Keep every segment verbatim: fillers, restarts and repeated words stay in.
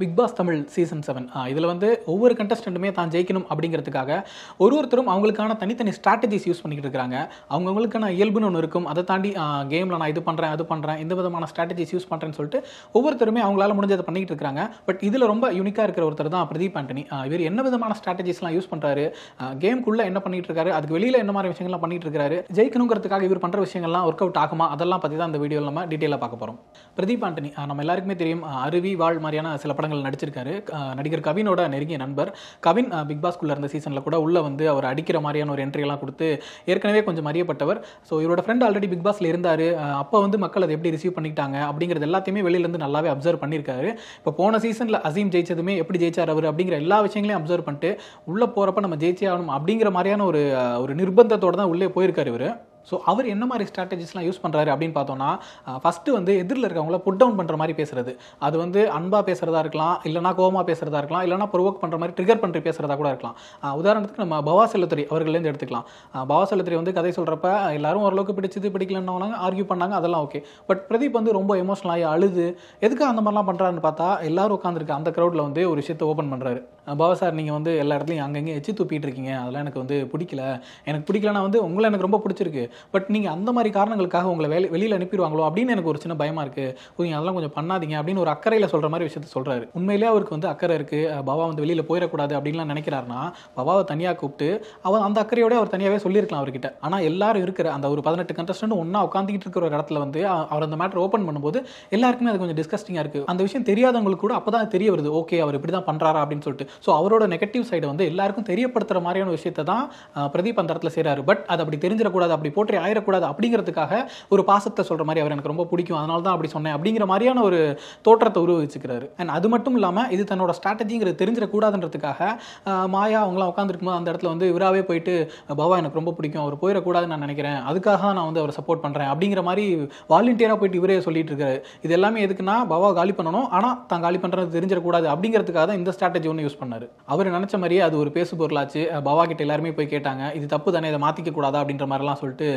Bigg Boss Tamil Season seven. இதில் வந்து ஒவ்வொரு கண்டஸ்டண்ட்டுமே தான் ஜெயிக்கணும் அப்படிங்கிறதுக்காக ஒரு ஒருத்தரும் அவங்களுக்கான தனித்தனி ஸ்ட்ராட்டஜிஸ் யூஸ் பண்ணிக்கிட்டு இருக்கிறாங்க. அவங்கவுங்களுக்கான இயல்புன்னு ஒன்று இருக்கும். அதை தாண்டி கேமில் நான் இது பண்ணுறேன் அது பண்ணுறேன் இந்த விதமான ஸ்ட்ராட்டஜிஸ் யூஸ் பண்ணுறேன்னு சொல்லிட்டு ஒவ்வொருத்தருமே அவங்களால முடிஞ்சதை பண்ணிக்கிட்டு இருக்காங்க. பட் இதில் ரொம்ப யூனிக்காக இருக்கிற ஒருத்தர் தான் பிரதீப் ஆண்டனி. இவர் என்ன விதமான ஸ்ட்ராட்டஜிஸ்லாம் யூஸ் பண்ணுறாரு, கேமுக்குள்ளே என்ன பண்ணிகிட்டு இருக்காரு, அதுக்கு வெளியில் என்ன மாதிரி விஷயங்கள்லாம் பண்ணிகிட்டு இருக்காரு, ஜெயிக்கணுங்கிறதுக்காக இவர் பண்ணுற விஷயங்கள்லாம் ஒர்க் அவுட் ஆகுமா, அதெல்லாம் பற்றி தான் இந்த வீடியோவில் நம்ம டீட்டெயிலாக பார்க்க போகிறோம். பிரதீப் ஆண்டனி நம்ம எல்லாருக்குமே தெரியும், அருவி வாழ் மாதிரியான சில படங்கள் நடிச்சிருக்காரு. நடிகர் கவினோட நெருங்கிய நண்பர். கவின் பிக் பாஸ்குள்ளே இருந்த சீசனில் கூட உள்ளே வந்து அவர் அடிக்கிற மாதிரியான ஒரு என்ட்ரியெல்லாம் கொடுத்து ஏற்கனவே கொஞ்சம் அறியப்பட்டவர். ஸோ இவரோட ஃப்ரெண்ட் ஆல்ரெடி பிக் பாஸில் இருந்தார். அப்போ வந்து மக்கள் அதை எப்படி ரிசீவ் பண்ணிக்கிட்டாங்க அப்படிங்கிறது எல்லாத்தையுமே வெளியிலேருந்து நல்லாவே அப்சர்வ் பண்ணியிருக்காரு. இப்போ போன சீசனில் அசீம் ஜெயிச்சதுமே எப்படி ஜெயிச்சார் அவர் அப்படிங்கிற எல்லா விஷயங்களையும் அப்சர்வ் பண்ணிட்டு உள்ளே போகிறப்ப நம்ம ஜெயிச்சே ஆகணும் அப்படிங்கிற மாதிரியான ஒரு ஒரு நிர்பந்தத்தோடு தான் உள்ளே போயிருக்காரு இவர். ஸோ அவர் என்ன மாதிரி ஸ்ட்ராட்டஜிஸ்லாம் யூஸ் பண்ணுறாரு அப்படின்னு பார்த்தோன்னா, ஃபஸ்ட்டு வந்து எதிரில் இருக்கவங்கள புட் டவுன் பண்ணுற மாதிரி பேசுகிறது. அது வந்து அன்பாக பேசுகிறதா இருக்கலாம், இல்லைனா கோவமாக பேசுகிறதா இருக்கலாம், இல்லைனா ப்ரொவோக் பண்ணுற மாதிரி ட்ரிகர் பண்ணி பேசுகிறதா கூட இருக்கலாம். உதாரணத்துக்கு நம்ம பவா செல்லத்துறை அவர்களேருந்து எடுத்துக்கலாம். பவா செல்லத்துறை வந்து கதை சொல்கிறப்ப எல்லாரும் ஓரளவுக்கு பிடிச்சது பிடிக்கலன்னு ஆர்கியூ பண்ணாங்க, அதெல்லாம் ஓகே. பட் பிரதீப் வந்து ரொம்ப எமோஷனல் ஆகி அழுது எதுக்கு அந்த மாதிரிலாம் பண்ணுறாருன்னு பார்த்தா எல்லாரும் உட்காந்துருக்கு அந்த க்ரௌடில் வந்து ஒரு விஷயத்தை ஓப்பன் பண்ணுறாரு. பவா சார், நீங்கள் வந்து எல்லா இடத்துலையும் அங்கங்கே எச்சு தூப்பிட்டு இருக்கீங்க, அதெல்லாம் எனக்கு வந்து பிடிக்கல. எனக்கு பிடிக்கலன்னா வந்து உங்களை எனக்கு ரொம்ப பிடிச்சிருக்கு, பட் நீங்கள் அந்த மாதிரி காரணங்களுக்காக உங்களை வெளி வெளியில் அனுப்பிடுவாங்களோ அப்படின்னு எனக்கு ஒரு சின்ன பயமாக இருக்குது, நீங்கள் அதெல்லாம் கொஞ்சம் பண்ணாதீங்க அப்படின்னு ஒரு அக்கறையில் சொல்கிற மாதிரி விஷயத்த சொல்கிறாரு. உண்மையிலே அவருக்கு வந்து அக்கறை இருக்குது, பவா வந்து வெளியில் போயிடக்கூடாது அப்படின்லாம் நினைக்கிறாருன்னா பவாவை தனியாக கூப்பிட்டு அவன் அந்த அக்கறையோட அவர் தனியாகவே சொல்லியிருக்கலாம் அவர்கிட்ட. ஆனால் எல்லாரும் இருக்கிற அந்த ஒரு பதினெட்டு கண்டஸ்டன்ட் ஒன்றா உட்காந்துக்கிட்டு இருக்கிற ஒரு இடத்துல வந்து அவர் அந்த மேட்டர் ஓப்பன் பண்ணும்போது எல்லாருக்குமே அது கொஞ்சம் டிஸ்கஸ்டிங்காக இருக்குது. அந்த விஷயம் தெரியாதவங்களுக்கு கூட அப்போ தான் தெரிய வருது, ஓகே அவர் இப்படி தான் பண்ணுறாரா அப்படின்னு சொல்லிட்டு. ஸோ அவரோட நெகட்டிவ் சைடை வந்து எல்லாருக்கும் தெரியப்படுத்துகிற மாதிரியான விஷயத்தை தான் பிரதீப் அந்த இடத்துல செய்கிறாரு. பட் அது அப்படி தெரிஞ்சிடக்கூடாது, அப்படி போற்றி ஆயிடக்கூடாது அப்படிங்கிறதுக்காக ஒரு பாசத்தை சொல்கிற மாதிரி அவர் எனக்கு ரொம்ப பிடிக்கும் அதனால தான் அப்படி சொன்னேன் அப்படிங்கிற மாதிரியான ஒரு தோற்றத்தை உருவகிச்சுக்கிறாரு. அண்ட் அது மட்டும் இல்லாமல் இது தன்னோட ஸ்ட்ராட்டஜிங்கிறது தெரிஞ்சிடக்கூடாதுன்றதுக்காக மாயா அவங்களாம் உட்காந்துருக்கும்போது அந்த இடத்துல வந்து இவராகவே போயிட்டு பவா எனக்கு ரொம்ப பிடிக்கும், அவர் போயிடக்கூடாதுன்னு நான் நினைக்கிறேன், அதுக்காக நான் வந்து அவரை சப்போர்ட் பண்ணுறேன் அப்படிங்கிற மாதிரி வாலண்டியராக போயிட்டு இவரே சொல்லிட்டு இருக்காரு. இது எல்லாமே எதுக்குன்னா பவா காலி பண்ணணும், ஆனால் தான் காலி பண்ணுறது தெரிஞ்சிடக்கூடாது அப்படிங்கிறதுக்காக தான் இந்த ஸ்ட்ராட்டஜி ஒன்று யூஸ் பண்ணார். அவர் நினச்ச மாதிரியே அது ஒரு பேசு பொருளாச்சு. பவா கிட்ட எல்லாருமே போய் கேட்டாங்க, இது தப்பு தானே, இதை மாற்றிக்க கூடாதா அப்படின்ற மாதிரிலாம் சொல்லிட்டு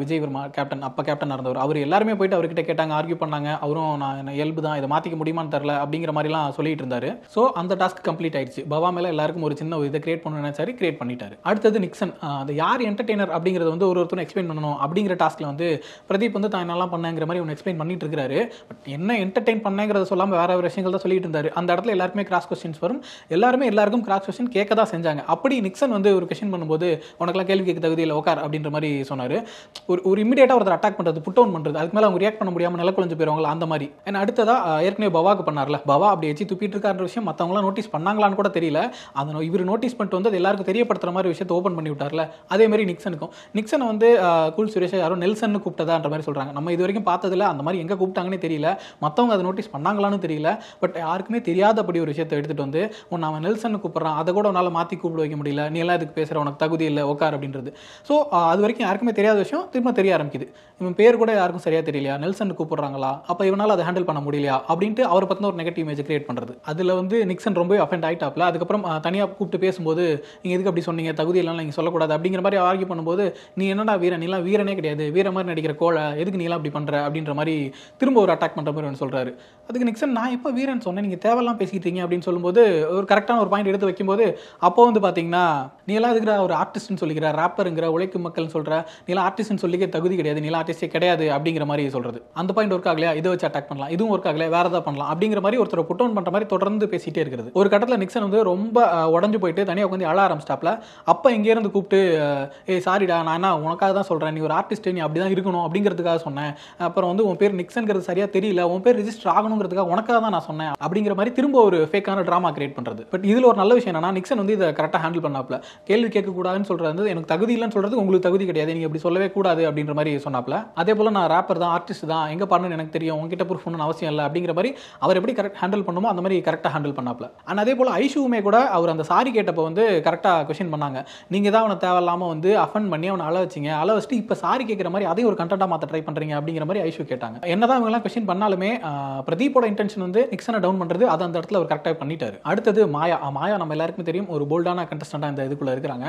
விஜய் வர்மா கேப்டன், அப்போ கேப்டன் இருந்தவர், அவர் எல்லாருமே போயிட்டு அவர்கிட்ட கேட்டாங்க, ஆர்கியூ பண்ணாங்க. அவரும் நான் இயல்பு தான், இதை மாற்றிக்க முடியுமான்னு தெரில அப்படிங்கிற மாதிரிலாம் சொல்லிட்டு இருந்தாரு. ஸோ அந்த டாஸ்க் கம்ப்ளீட் ஆயிடுச்சு. பவா மேலே எல்லாருக்கும் ஒரு சின்ன இதை கிரியேட் பண்ணணும்னு சரி கிரியேட் பண்ணிட்டாரு. அடுத்தது நிக்சன், அது யார் என்டர்டெய்னர் அப்படிங்கிறது வந்து ஒரு ஒருத்தரும் எக்ஸ்பிளைன் பண்ணணும் அப்படிங்கிற டாஸ்க்ல வந்து பிரதீப் வந்து தான் என்னெல்லாம் பண்ணங்கிற மாதிரி ஒன்று எக்ஸ்பிளைன் பண்ணிட்டு இருக்கிறாரு. பட் என்ன என்டர்டெயின் பண்ணங்கிறத சொல்லாமல் வேற வேறு விஷயங்கள் தான் சொல்லிட்டு இருந்தாரு. அந்த இடத்துல எல்லாருக்குமே கிராஸ் கொஸ்டின்ஸ் வரும், எல்லாருமே எல்லாருக்கும் கிராஸ் கொஸ்டின் கேட்க தான் செஞ்சாங்க. அப்படி நிக்சன் வந்து ஒரு கொஸ்டின் பண்ணும்போது உனக்கெல்லாம் கேள்வி கேட்க தகுதியில் உட்கார் அப்படின்ற மாதிரி சொன்னார். ஒரு ஒரு இமிடியேட்டாக ஒருத்தர் அட்டாக் பண்ணுறது, புட் டவுன் பண்ணுறது, அதுக்கு மேலே அவங்க ரியாக்ட் பண்ண முடியாமல் நில குழஞ்சு போயிடுவாங்களா அந்த மாதிரி. ஏன்னா அடுத்ததாக ஏற்கனவே பவாவுக்கு பண்ணார்ல, பவா அப்படி எச்சு துப்பிட்டு இருக்கான்ற விஷயம் மற்றவங்களாம் நோட்டீஸ் பண்ணாங்களான்னு கூட தெரியல. அதனால் இவர் நோட்டீஸ் பண்ணிட்டு வந்து அது எல்லாருக்கும் தெரியப்படுத்துகிற மாதிரி விஷயத்தை ஓப்பன் பண்ணி விட்டார்ல, அதே மாதிரி நிக்சனுக்கும். நிக்சனை வந்து கூல் சுரேஷா யாரும் நெல்சன் கூப்பிட்டதான்ற மாதிரி சொல்கிறாங்க. நம்ம இது வரைக்கும் பார்த்ததில்ல, அந்த மாதிரி எங்கே கூப்பிட்டாங்கன்னே தெரியல, மற்றவங்க அதை நோட்டீஸ் பண்ணாங்களான்னு தெரியல. பட் யாருக்குமே தெரியாதபடி ஒரு விஷயத்தை எடுத்துகிட்டு வந்து உன் அவன் நெல்சன் கூப்பிட்றான், அதை கூட உன்னால் மாற்றி கூப்பிட வைக்க முடியல, நீ எல்லாம் இதுக்கு பேசுகிற, உனக்கு தகுதி இல்லை, உட்கார் அப்படின்றது. ஸோ அது வரைக்கும் யாருக்குமே தெரியாத விஷயம் திரும்ப தெரிய ஆரம்பிக்குது. இவன் பேர் கூட யாருக்கும் சரியாக தெரியலையா, நெல்சன் கூப்பிட்றாங்களா, அப்போ இவனால் அதை ஹேண்டில் பண்ண முடியலையா அப்படின்ட்டு அவரை பற்றின ஒரு நெகட்டிவ் இமேஜ் கிரியேட் பண்ணுறது. அதில் வந்து நிக்சன் ரொம்ப அஃபெண்ட் ஆகிட்டாப்ல. அதுக்கப்புறம் தனியாக கூப்பிட்டு பேசும்போது நீங்கள் எதுக்கு அப்படி சொன்னீங்க, தகுதி இல்லைன்னா நீங்கள் சொல்லக்கூடாது அப்படிங்கிற மாதிரி ஆர்கியூ பண்ணும்போது நீ என்னடா வீரன், நீலாம் வீரனே கிடையாது, வீர மாதிரி நடிக்கிற கோலை, எதுக்கு நீலாம் அப்படி பண்ணுற அப்படின்ற மாதிரி திரும்ப ஒரு அட்டாக் பண்ணுற மாதிரி ஒன்று சொல்கிறாரு. அதுக்கு நிக்சன், நான் எப்போ வீரன் சொன்னேன், நீங்கள் தேவையெல்லாம் பேசிக்கிட்டீங்க அப்படின்னு சொல்லும்போது ஒரு கரெக்டான ஒரு பாயிண்ட் எடுத்து வைக்கும்போது அப்போ வந்து பார்த்தீங்கன்னா நீ எல்லாம் இருக்கிற ஒரு ஆர்டிஸ்ட்னு சொல்லிக்கிற, ராப்பருங்கிற, உழைக்கும் மக்கள்னு சொல்கிற, நீலாம் ஆர்டிஸ்ட்னு சொல்லிக்க தகுதி கிடையாது, நீலாம் ஆர்டிஸ்டே கிடையாது அப்படிங்கிற மாதிரி சொல்கிறது. அந்த பாயிண்ட் ஒர்க் ஆகலையா, இதை வச்சு அட்டாக் பண்ணலாம், இதுவும் ஒர்க் ஆகலையா, வேறு எதாவது பண்ணலாம் அப்படிங்கிற மாதிரி ஒருத்தர் புட் டவுன் பண்ணுற மாதிரி தொடர்ந்து பேசிகிட்டே இருக்கிறது. ஒரு கட்டத்தில் நிக்சன் வந்து ரொம்ப உடஞ்சு போயிட்டு தனியாக உட்காந்து அழ ஆரம்பிச்சிட்டாப்ல. அப்போ இங்கேருந்து கூப்பிட்டு, ஏ சாரிடா, நான் என்ன உனக்காக தான் சொல்கிறேன், நீ ஒரு ஆர்டிஸ்ட்டு, நீ அப்படி தான் இருக்கணும் அப்படிங்கிறதுக்காக சொன்னேன், அப்புறம் வந்து உன் பேர் நிக்சன்கிறது சரியாக தெரியல, உன் பேர் ரிஜிஸ்டர் ஆகணுங்கிறதுக்காக உனக்காக தான் நான் சொன்னேன் அப்படிங்கிற மாதிரி திரும்ப ஒரு ஃபேக்கான ட்ராமா கிரியேட் பண்ணுறது. பட் இதில் ஒரு நல்ல விஷயம் என்னன்னா, நிக்சன் வந்து இதை கரெக்டாக ஹேண்டில் பண்ணாப்ல. கேள்வி கேட்கக்கூடாதுன்னு சொல்கிறது, எனக்கு தகுதி இல்லைன்னு சொல்கிறது, உங்களுக்கு தகுதி கிடையாது, நீங்கள் இப்படி சொல்லவே கூடாது அப்படின்ற மாதிரி சொன்னாப்ல. அதே போல் நான் ராப்பர் தான், ஆர்டிஸ்ட் தான், எங்கே பண்ணணும்னு எனக்கு தெரியும், உங்ககிட்ட ப்ரூஃப் பண்ணணும்னு அவசியம் இல்லை அப்படிங்கிற மாதிரி அவர் எப்படி கரெக்ட் ஹேண்டில் பண்ணுமோ அந்த மாதிரி கரெக்டாக ஹேண்டில் பண்ணாப்ல. அண்ட் அதே போல் ஐஷுவுமே கூட அவர் அந்த சாரி கேட்டப்போ வந்து கரெக்டாக கொஸ்டின் பண்ணாங்க, நீங்கள் தான் அவனை தேவையில்லாமல் வந்து அஃபண்ட் பண்ணி அவனை அழ வச்சிங்க, அழ வச்சுட்டு இப்போ சாரி கேட்குற மாதிரி அதே ஒரு கண்டென்ட்டாக மாற்ற ட்ரை பண்ணுறீங்க அப்படிங்கிற மாதிரி ஐஷு கேட்டாங்க. என்ன தான் இவங்கெல்லாம் கொஸ்டின் பண்ணாலுமே பிரதீப்போட இன்டென்ஷன் வந்து நிக்சனை டவுன் பண்ணுறது, அதை அந்த இடத்துல அவர் கரெக்டாக பண்ணிட்டாரு. அடுத்தது மாயா மாயா மாயா நம்ம எல்லாருக்குமே தெரியும் ஒரு போல்டான கண்டஸ்டண்டாக இந்த இதுக்குள்ளே இருக்கிறாங்க.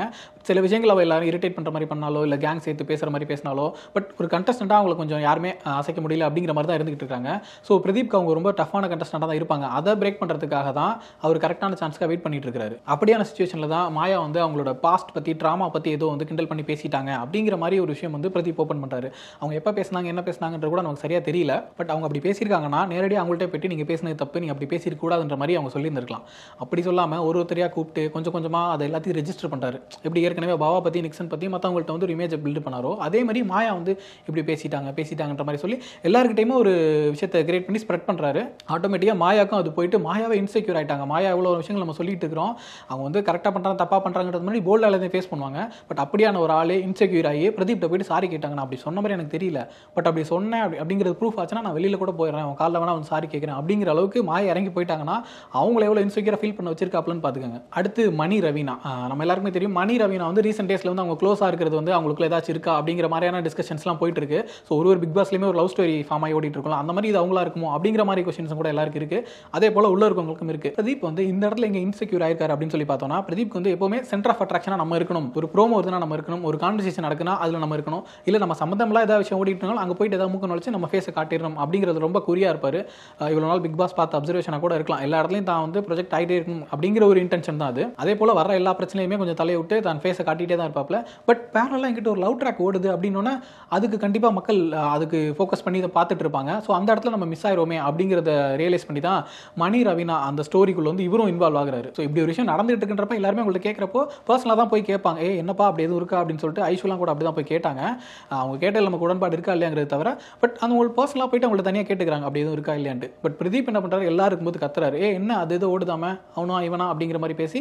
சில விஷயங்கள் அவள் எல்லாரும் இரிட்டேட் பண்ணுற மாதிரி பண்ணாலோ இல்லை கேங் சேர்த்து பேசுகிற மாதிரி பேசினாலோ பட் ஒரு கண்டஸ்டண்டாக அவங்களுக்கு கொஞ்சம் யாருமே அசைக்க முடியல அப்படிங்கிற மாதிரி தான் இருந்துகிட்டு இருக்காங்க. ஸோ பிரதீப்க்கு அவங்க ரொம்ப டஃபான கண்டஸ்டண்டாக தான் இருப்பாங்க. அதை பிரேக் பண்ணுறதுக்காக தான் அவர் கரெக்டான சான்ஸ்க்காக வெயிட் பண்ணிட்டு இருக்காரு. அப்படியான சுச்சுவேஷனில் தான் மாயா வந்து அவங்களோட பாஸ்ட் பற்றி ட்ராமா பற்றி ஏதோ வந்து கிண்டல் பண்ணி பேசிட்டாங்க அப்படிங்கிற மாதிரி ஒரு விஷயம் வந்து பிரதீப் ஓப்பன் பண்ணுறாரு. அவங்க எப்போ பேசினாங்க என்ன பேசினாங்கன்ற கூட நமக்கு சரியாக தெரியல. பட் அவங்க அப்படி பேசியிருக்காங்கன்னா நேரடியாக அவங்கள்ட்ட போய்ட்டு நீங்கள் பேசினது தப்பு, நீங்கள் அப்படி பேசியிருக்கூடாதுன்ற மாதிரி அவங்க சொல்லியிருந்திருக்கலாம். அப்படி சொல்லாமல் ஒரு ஒருத்தரையாக கூப்பிட்டு கொஞ்சம் கொஞ்சமாக அதை எல்லாத்தையும் ரெஜிஸ்டர் பண்ணுறாரு. இப்படி ஏற்கனவே பாபா பற்றி நிக்சன் பற்றி மற்றவங்கள்ட்ட வந்து ஒரு இமேஜை பில்டு பண்ணாரோ அதே மாதிரி மாயா வந்து இப்படி பேசிட்டாங்க பேசிட்டாங்கன்ற மாதிரி சொல்லி எல்லாருக்கிட்டையுமே ஒரு விஷயத்தை கிரியேட் பண்ணி ஸ்ப்ரெட் பண்ணுறாரு. ஆட்டோமேட்டிக்காக மாயாக்கும் அது போயிட்டு மாயாவை இன்செக்யூர் ஆகிட்டாங்க. மாயா எவ்வளோ விஷயங்கள் நம்ம சொல்லிட்டு இருக்கிறோம், அவங்க வந்து கரெக்டாக பண்ணுறாங்க தப்பாக பண்ணுறாங்கன்றது மாதிரி போல்டாக எல்லாத்தையும் ஃபேஸ் பண்ணுவாங்க. பட் அப்படியான ஒரு ஆளே இன்செக்யூர் ஆகி பிரதீப்கிட்ட போய்ட்டு சாரி கேட்டாங்க. நான் அப்படி சொன்ன மாதிரி எனக்கு தெரியல, பட் அப்படி சொன்னேன் அப்படி அப்படிங்கிறது ப்ரூஃப் ஆச்சுன்னா நான் வெளியில் கூட போயிடுறேன், அவன் காலில் வேணா அவன் சாரி கேட்குறேன் அப்படிங்கிற அளவுக்கு மாயா இறங்கி போயிட்டாங்கன்னா அவங்கள எவ்வளோ இன்செக்யூராக ஃபீல் பண்ண வச்சிருக்காப்லன்னு பார்த்துக்கோங்க. அடுத்து மணி ரவீனா, நம்ம எல்லாருக்குமே தெரியும் மணி ரவீனா வந்து ரீசெண்ட் டேஸில் வந்து அவங்க க்ளோஸாக இருக்கிறது வந்து அவங்களுக்குள்ள ஏதாச்சும் இருக்கா அப்படிங்கிற மாதிரியான டிஸ்கஷன்ஸ்லாம் போயிட்டு இருக்கு. ஸோ ஒரு ஒரு பிக் பாஸ்லேயுமே ஒரு லவ் ஸ்டோரி ஃபார்ம் ஆகி ஓடிட்டு இருக்கலாம், அந்த மாதிரி இது அவங்களா இருக்குமோ அப்படிங்கிற மாதிரி கொஸ்டின்ஸும் கூட எல்லாருக்கும் இருக்கு. அதே போல் உள்ள இருக்கவங்களுக்கும் இருக்கு. பிரதீப் வந்து இந்த இடத்துல இங்கே இன்செக்யூர் ஆயிருக்காரு அப்படின்னு சொல்லி பார்த்தோம்னா பிரதீப்க்கு வந்து எப்பவுமே சென்டர் ஆஃப் அட்ராக்ஷனாக நம்ம இருக்கணும். ஒரு ப்ரோமோ வருதுன்னா நம்ம இருக்கணும், ஒரு கான்வர்சேஷன் நடக்குன்னா அதில் நம்ம இருக்கணும், இல்லை நம்ம சம்பந்தம்லாம் ஏதாவது விஷயம் ஓடிட்டு இருந்தாலும் அங்கே போயிட்டு ஏதாவது மூக்க நுழைச்சு நம்ம ஃபேஸை காட்டிடணும் அப்படிங்கிறது ரொம்ப குறியா இருப்பார். இவ்வளோ நாள் பிக் பாஸ் பார்த்து அப்சர்வேஷனாக கூட இருக்கலாம், எல்லா இடத்துலையும் தான் வந்து ப்ரொஜெக்ட் ஆகிட்டே இருக்கணும் அப்படிங்கிற ஒரு இன்டென்ஷன் தான் அது. அதே போல் வர எல்லா பிரச்சனையுமே கொஞ்சம் தலையை விட்டு தான் ஃபேஸை காட்டிகிட்டே தான் இருப்பாப்ல. பட் பேரலாம் என்கிட்ட ஒரு லவ் ட்ராக் ஓடுது அப்படின்னோன்னா அதுக்கு கண்டிப்பாக மக்கள் அதுக்கு ஃபோக்கஸ் பண்ணி இதை பார்த்துட்டு இருப்பாங்க. ஸோ அந்த இடத்துல நம்ம மிஸ் ஆயிடுவோமே அப்படிங்கிறத ரியலைஸ் பண்ணி தான் மணி ரவீனா அந்த ஸ்டோரிக்குள்ளே வந்து இவரும் இன்வால்வ் ஆகிறாரு. ஸோ இப்படி ஒரு விஷயம் நடந்துகிட்டு இருக்கிறப்ப எல்லாருமே உங்கள்கிட்ட கேட்குறப்போ பர்சனலாக தான் போய் கேட்பாங்க, ஏ என்னப்பா அப்படி எதுவும் இருக்கா அப்படின்னு சொல்லிட்டு ஐஷுலாம் கூட அப்படி தான் போய் கேட்டாங்க. அவங்க கேட்டால் நமக்கு உடன்பாடு இருக்கா இல்லையாங்கிறது தவிர பட் அந்த உங்களுக்கு பர்சனலாக போய்ட்டு அவங்கள்ட்ட தனியாக கேட்டுக்கிறாங்க அப்படி எதுவும் இருக்கா இல்லையான்ட்டு. பட் பிரதீப் என்ன பண்ணுறாரு, எல்லாருக்கும் போது கத்துறாரு, ஏ என்ன அது எது ஓடுதாம அவனா இவனா அப்படிங்கிற மாதிரி பேசி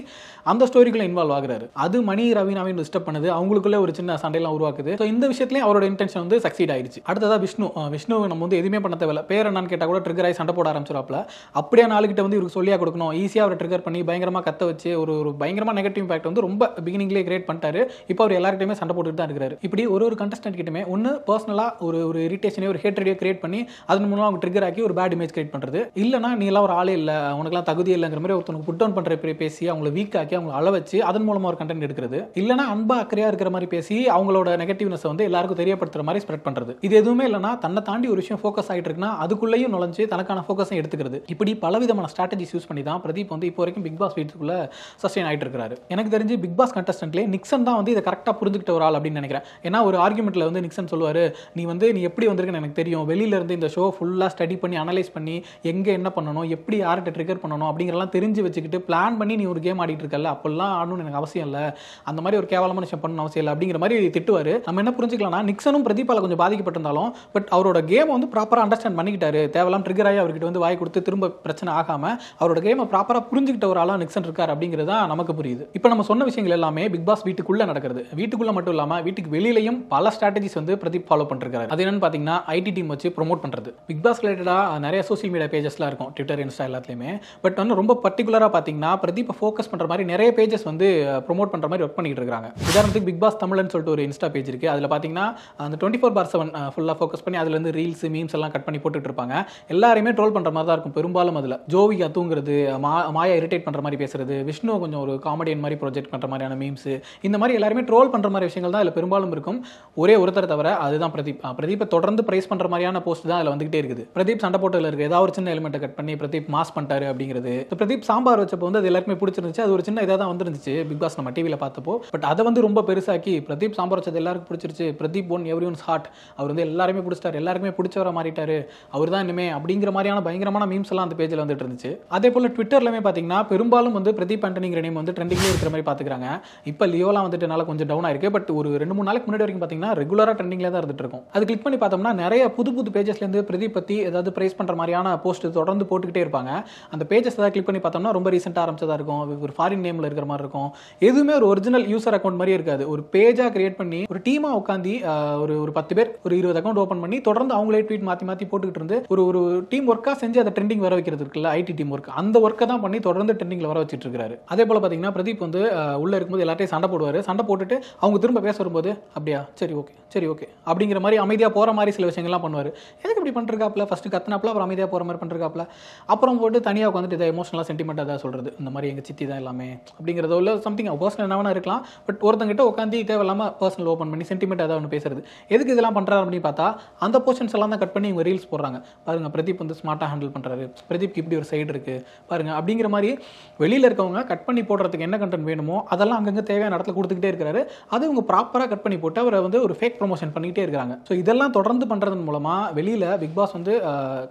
அந்த ஸ்டோரிக்குள்ளே இன்வால்வ் ஆகிறாரு. அது மணி ரவீனாவையும் டிஸ்டர்ப் பண்ணுது, அவங்களுக்குள்ளே ஒரு சின்ன சண்டையெல்லாம் உருவாக்குது. ஸோ இந்த விஷயத்துலேயும் அவரோட இன்டென்ஷன் வந்து சக்சீட் ஆயிடுச்சு. அடுத்ததாக விஷ்ணு விஷ்ணு நம்ம வந்து எதுவுமே பண்ண தேவையில்லை, பேர் என்னன்னு கேட்டால் கூட ட்ரிகர் ஆகி சண்டை போட ஆரம்பிச்சிருவாப்ல. அப்படியே நாளுக்கிட்ட வந்து இவருக்கு சொல்லியாக கொடுக்கணும், ஈஸியாக அவரை ட்ரிகர் பண்ணி பயங்கரமாக கத்த வச்சு ஒரு ஒரு பயங்கரமாக நெகட்டிவ் இம்பாக்ட் வந்து ரொம்ப பிகினிங்லேயே கிரியேட் பண்ணிட்டாரு. இப்போ அவர் எல்லாருக்கிட்டையுமே சண்டை போட்டுட்டு தான் இருக்கிறாரு. இப்படி ஒரு ஒரு கண்டஸ்டன்ட் கிட்டமே ஒன்று பர்சனலாக ஒரு ஒரு இரிட்டேஷனே ஒரு ஹேட்ரடியை கிரியேட் பண்ணி அதன் மூலமாக அவங்க ட்ரிகர் ஆக்கி ஒரு பேட் இமேஜ் கிரியேட் பண்ணுறது, இல்லைனா நீ எல்லாம் ஒரு ஆளே இல்லை உனக்குலாம் தகுதி இல்லைங்கிற மாதிரி ஒருத்தவங்க புட் டவுன் பண்ணுற பேசி அவங்களை வீக் ஆக்கி அவங்களை அள வச்சு அதன் மூலமாக ஒரு கண்டென்ட் எடுக்கிறது, இல்லைனா அன்பா அக்கறையாக இருக்கிற மாதிரி பேசி அவங்களோட நெகட்டிவ்னஸை வந்து எல்லாருக்கும் தெரியப்படுத்துற மாதிரி ஸ்ப்ரெட் பண்ணுறது. இது எதுவுமே இல்லைனா தன்னை தாண்டி ஒரு விஷயம் ஃபோக்கஸ் ஆகிட்டு இருக்குன்னா அதுக்குள்ளேயும் நுழைஞ்சு தனக்கான ஃபோக்கஸும் எடுத்துக்கிறது. இப்படி பலவிதமான ஸ்ட்ராட்டஜிஸ் யூஸ் பண்ணி தான் பிரதீப் வந்து இப்போ வரைக்கும் பிக் பாஸ் வீட்டுக்குள்ளே சஸ்டெயின் ஆகிட்டு இருக்கிறாரு. எனக்கு தெரிஞ்சு பிக் பாஸ் கண்டஸ்டன்ட்லேயே நிக்சன் தான் வந்து இதை கரெக்டாக புரிஞ்சுக்கிட்ட ஒரு ஆள் அப்படின்னு நினைக்கிறேன். ஏன்னா ஒரு ஆர்குமெண்ட்டில் வந்து நிக்சன் சொல்லுவார், நீ வந்து நீ எப்படி வந்திருக்குன்னு எனக்கு தெரியும், வெளியிலேருந்து இந்த ஷோ ஃபுல்லாக ஸ்டடி பண்ணி அனலைஸ் பண்ணி எங்கே என்ன பண்ணணும் எப்படி யார்கிட்ட ட்ரிகர் பண்ணணும் அப்படிங்கிறலாம் தெரிஞ்சு வச்சுக்கிட்டு பிளான் பண்ணி நீ ஒரு கேம் ஆடிட்டு இருக்கல, அப்பெல்லாம் ஆடணும்னு எனக்கு அவசியம் இல்லை, அந்த மாதிரி ஒரு கேவலமான விஷயம் பண்ணணும் அவசியம் இல்லை அப்படிங்கிற மாதிரி திட்டுவார். நம்ம என்ன புரிஞ்சுக்கலாம்னா நிக்சனும் பிரதீபால் கொஞ்சம் பாதிக்கப்பட்டிருந்தாலும் பட் அவரோட கேம் வந்து ப்ராப்பராக அண்டர்ஸ்டாண்ட் பண்ணிக்கிட்டாரு. தேவலாம் ட்ரிகர் ஆகி அவர்கிட்ட வந்து வாய் கொடுத்து திரும்ப பிரச்சனை ஆகாமல் அவரோட கேமை ப்ராப்பராக புரிஞ்சுக்கிட்ட ஒரு ஆளாக நிக்சன் இருக்கார் அப்படிங்கிறதா நமக்கு புரியுது. இப்போ நம்ம சொன்ன விஷயங்கள் எல்லாமே பிக் பாஸ் வீட்டுக்குள்ளே நடக்கிறது, வீட்டுக்குள்ளே மட்டும் இல்லாமல் வீட்டுக்கு வெளியிலையும் பல ஸ்ட்ராட்டஜிஸ் வந்து பிரதீப் ஃபாலோ பண்ணிருக்காரு. அது என்னன்னு பார்த்தீங்கன்னா ஐடி டீம் வச்சு ப்ரொமோட் பண்ணுறது. பிக் பாஸ் ரிலேட்டடாக நிறைய சோசியல் மீடியா பேஜஸ்லாம் இருக்கும், ட்விட்டர் இன்ஸ்டா எல்லாத்துலேயுமே. பட் வந்து ரொம்ப பர்டிகுலராக பார்த்தீங்கன்னா பிரதீப்பை ஃபோக்கஸ் பண்ணுற மாதிரி நிறைய பேஜஸ் வந்து ப்ரொமோட் பண்ணுற மாதிரி ஒர்க் பண்ணிட்டு இருக்காங்க. உதாரணத்துக்கு பிக் பாஸ் தமிழ்னு சொல்லிட்டு ஒரு இன்ஸ்டா பேஜ் இருக்குது, அதில் பார்த்தீங்கன்னா அந்த டுவெண்ட்டி ஃபோர் பார் செவன் ஃபுல்லாக ஃபோக்கஸ் பண்ணி அதுலேருந்து ரீல்ஸ் மீம்ஸ் எல்லாம் கட் பண்ணி போட்டுட்டு இருப்பாங்க. எல்லாருமே ட்ரோல் பண்ணுற மாதிரி தான் இருக்கும் பெரும்பாலும். அதில் ஜோவிகா தூங்குறது, மா மாயா இரிட்டேட் பண்ணுற மாதிரி பேசுறது, விஷ்ணு கொஞ்சம் ஒரு காமெடியன் மாதிரி ப்ரொஜெக்ட் பண்ணுற மாதிரியான மீம்ஸ், இந்த மாதிரி எல்லாருமே ட்ரோல் பண்ணுற மாதிரி விஷயங்கள் தான் இதில் பெரும்பாலும் இருக்கும். ஒரே ஒருத்தரை தவிர அதுதான் பிரதீப். பிரதீப்பை தொடர்ந்து பிரைஸ் பண்ணுற மாதிரியான போஸ்ட் தான் அதில் வந்துகிட்டே இருக்குது. பிரதீப் சண்டை போட்டதில் இருக்குது ஏதாவது ஒரு சின்ன எலிமெண்ட்டை கட் பண்ணி பிரதீப் மாஸ் பண்ணிட்டாரு அப்படிங்கிறது. பிரதீப் சாம்பார் வச்சப்போ வந்து அது எல்லாருமே பிடிச்சிருந்துச்சு, அது ஒரு சின்ன இதாக தான் வந்துருந்துச்சு பிக் பாஸ் நம்ம டிவியில் பார்த்தப்போ. பட் அதை வந்து ரொம்ப பெருசாக்கி பிரதீப் சாம்பார் வச்சது எல்லாருக்கும் பிடிச்சிருச்சு, Pradeep one everyone's heart, அவர் வந்து எல்லாருமே பிடிச்சிட்டாரு, எல்லாருக்குமே பிடிச்சவரை மாறிட்டாரு, அவர் தான் இனிமே அப்படிங்கிற மாதிரியான பயங்கரமான மீம்ஸ் எல்லாம் அந்த பேஜில் வந்துட்டு இருந்துச்சு. அதே போல் ட்விட்டர்லையுமே பார்த்தீங்கன்னா பெரும்பாலும் வந்து பிரதீப் ஆண்டனிங்கிற நேம் வந்து ட்ரெண்டிங்லேயே இருக்கிற மாதிரி பார்த்துக்கிறாங்க. இப்போ லியோலாம் வந்துட்டு நல்லா கொஞ்சம் டவுன் ஆயிருக்கு, பட் ஒரு ரெண்டு மூணு நாளைக்கு முன்னாடி வரைக்கும் பார்த்தீங்கன்னா ரெகுலராக ட்ரெண்டிங்கில் தான் இருந்துட்டு இருக்கும். அது கிளிக் பண்ணி பார்த்தோம்னா நிறைய புது புது பேஜஸ்லேருந்து பிரதீப் பற்றி ஏதாவது பிரைஸ் பண்ணுற மாதிரியான போஸ்ட் தொடர்ந்து போட்டுக்கிட்டே இருப்பாங்க. அந்த பேஜஸ் ஏதாவது கிளிக் பண்ணி பார்த்தோம்னா ரொம்ப ரீசெண்டாக ஆரம்பிச்சதாக இருக்கும், ஒரு ஃபாரின் நேமில் இருக்கிற மாதிரி இருக்கும், எதுவுமே ஒரு ஒரிஜினல் யூசர் அக்கௌண்ட் மாதிரியே இருக்காது. ஒரு பேஜாக கிரியேட் பண்ணி ஒரு டீமாக உட்காந்து ஒரு ஒரு பத்து பேர் ஒரு இருபது அக்கௌண்ட் ஓப்பன் பண்ணி தொடர்ந்து அவங்களே ட்வீட் மாற்றி மாற்றி போட்டுக்கிட்டு இருந்து ஒரு ஒரு டீம் ஒர்க்காக செஞ்சு அதை ட்ரெண்டிங் வர வைக்கிறது இருக்குல்ல, ஐடி டீம் ஒர்க், அந்த ஒர்க்கை தான் பண்ணி தொடர்ந்து ட்ரெண்டிங்கில் வர வச்சுட்டு இருக்காரு. அதே போல் பார்த்தீங்கன்னா பிரதீப் வந்து உள்ளே இருக்கும்போது எல்லார்ட்டையும் சண்டை போடுவார். சண்டை போட்டுட்டு அவங்க திரும்ப பேச வரும்போது அப்படியா சரி ஓகே சரி ஓகே அப்படிங்கிற மாதிரி அமைதியாக போகிற மாதிரி சில விஷயங்கள்லாம் பண்ணுவார். எதுக்கு இப்படி பண்ணுறாப்ல, ஃபஸ்ட்டு கத்தினாப்ல அப்புறம் அமைதியாக போகிற மாதிரி பண்ணுறாப்ல, அப்புறம் போட்டு தனியாக உட்காந்துட்டு இதை எமோஷனலாக சென்டிமெண்ட் ஏதாவது சொல்றது இந்த மாதிரி எங்க சித்தி தான் எல்லாமே அப்படிங்கறதோ இல்ல something personal என்னவனா இருக்கலாம் பட் ஒருத்தங்கிட்ட உட்கார்ந்து தேவையில்லாம personal ஓபன் பண்ணி சென்டிமென்ட் அத வந்து பேசுறது எதுக்கு இதெல்லாம் பண்றாரு அப்படி பார்த்தா அந்த போஷன்ஸ் எல்லாம் தான் கட் பண்ணி இவங்க ரீல்ஸ் போடுறாங்க பாருங்க பிரதீப் வந்து ஸ்மார்ட்டா ஹேண்டில் பண்றாரு பிரதீப் இப்படி ஒரு சைடு இருக்கு பாருங்க அப்படிங்கற மாதிரி வெளியில இருக்கவங்க கட் பண்ணி போடுறதுக்கு என்ன கண்டென்ட் வேணுமோ அதெல்லாம் அங்கங்க தேவையான இடத்துல கொடுத்துக்கிட்டே இருக்காரு அது இவங்க ப்ராப்பரா கட் பண்ணி போட்டு அவரை வந்து ஒரு ஃபேக் ப்ரமோஷன் பண்ணிட்டே இருக்காங்க சோ இதெல்லாம் தொடர்ந்து பண்றதன் மூலமா வெளியில பிக் பாஸ் வந்து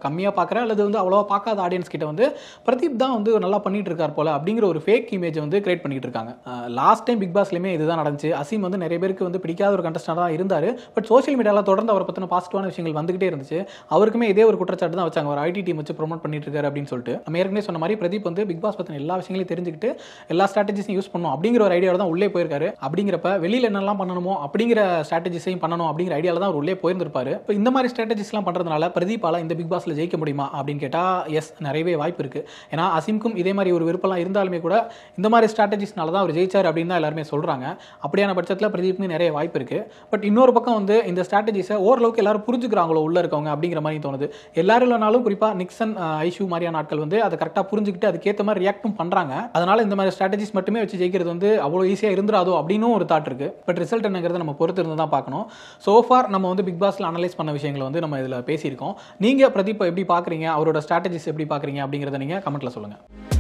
கம்மியா பாக்குற அல்லது வந்து அவ்வளவா பார்க்காத ஆடியன்ஸ் கிட்ட வந்து பிரதீப் தான் வந்து நல்லா பண்ணிட்டு இருக்கார் போல அப்படிங்கற ஒரு ஃபேக் இமேஜ் வந்து கிரியேட் பண்ணிட்டு இருக்காங்க லாஸ்ட் டைம் பிக் பாஸ்லயே இதுதான் நடந்துச்சு அசீம் வந்து நிறைய பேருக்கு வந்து பிடிக்காத ஒரு கண்டஸ்டன்டா இருந்தாரு பட் சோஷியல் மீடியால தொடர்ந்து அவரை பத்தின பாசிட்டிவான விஷயங்கள் வந்துகிட்டே இருந்துச்சு அவருக்குமே இதே ஒரு குற்றச்சாட்டு தான் வச்சாங்க ஒரு ஐடி டீம் வச்சு ப்ரோமோட் பண்ணிட்டு இருக்காரு அப்படினு சொல்லிட்டு நம்ம ஏற்கனவே சொன்ன மாதிரி பிரதீப் வந்து பிக் பாஸ் பத்தின எல்லா விஷயங்களையும் தெரிஞ்சுக்கிட்டு எல்லா ஸ்ட்ராட்டஜிஸையும் யூஸ் பண்ணனும் அப்படிங்கற ஒரு ஐடியால தான் உள்ளே போயிருக்காரு அப்படிங்கறப்ப வெளியில என்னெல்லாம் பண்ணணுமோ அப்படிங்கற ஸ்ட்ராட்டஜிஸையும் பண்ணனும் அப்படிங்கற ஐடியால தான் அவர் உள்ளே போயிருந்திருப்பாரு இப்போ இந்த மாதிரி ஸ்ட்ராட்டஜிஸ்லாம் பண்றதுனால பிரதீபால இந்த பிக் பாஸ்ல ஜெயிக்க முடியுமா அப்படினு கேட்டா எஸ் நிறையவே வாய்ப்பு இருக்கு ஏன்னா அசீம்க்கும் இதே மாதிரி ஒரு விருப்பலாம் இருந்தாலுமே கூட இந்த மாதிரி ஸ்ட்ராட்டஜிஸ்னால தான் அவர் ஜெயிச்சார் அப்படின்னு தான் எல்லாருமே சொல்றாங்க அப்படியான பட்சத்தில் பிரதீப்க்கு நிறைய வாய்ப்பு இருக்கு பட் இன்னொரு பக்கம் வந்து இந்த ஸ்ட்ராட்டஜிஸை ஓரளவுக்கு எல்லாரும் புரிஞ்சுக்கிறாங்களோ உள்ள இருக்கவங்க அப்படிங்கிற மாதிரி தோணுது எல்லாரும் இல்லைனாலும் குறிப்பாக நிக்சன் ஐஷு மாதிரியான நாட்கள் வந்து அதை கரெக்டாக புரிஞ்சுக்கிட்டு அதுக்கேற்ற மாதிரி ரியாக்டும் பண்ணுறாங்க அதனால இந்த மாதிரி ஸ்ட்ராட்டஜிஸ் மட்டுமே வச்சு ஜெயிக்கிறது வந்து அவ்வளோ ஈஸியாக இருந்துடாதோ அப்படின்னு ஒரு தாட் இருக்கு பட் ரிசல்ட் என்னங்கிறத நம்ம பொறுத்து இருந்து தான் பார்க்கணும் சோஃபார் நம்ம வந்து பிக் பாஸ்ல அனலைஸ் பண்ண விஷயங்களை வந்து நம்ம இதில் பேசியிருக்கோம் நீங்கள் பிரதீப் எப்படி பார்க்குறீங்க அவரோட ஸ்ட்ராட்டஜிஸ் எப்படி பார்க்குறீங்க அப்படிங்கிறத நீங்கள் கமெண்ட்ல சொல்லுங்கள்.